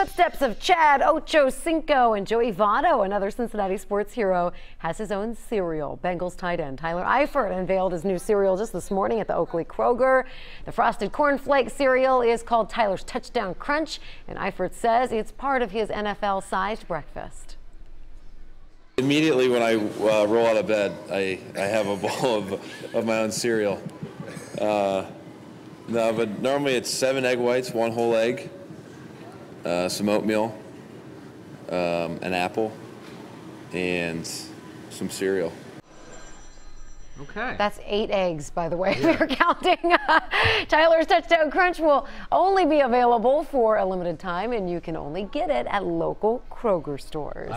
footsteps of Chad Ocho Cinco and Joey Votto, another Cincinnati sports hero, has his own cereal. Bengals tight end Tyler Eifert unveiled his new cereal just this morning at the Oakley Kroger. The frosted cornflake cereal is called Tyler's Touchdown Crunch, and Eifert says it's part of his NFL-sized breakfast. Immediately when I roll out of bed, I have a bowl of my own cereal. No, but normally it's 7 egg whites, 1 whole egg, some oatmeal, an apple, and some cereal. Okay. That's 8 eggs, by the way, if you're counting. Tyler's Touchdown Crunch will only be available for a limited time, and you can only get it at local Kroger stores.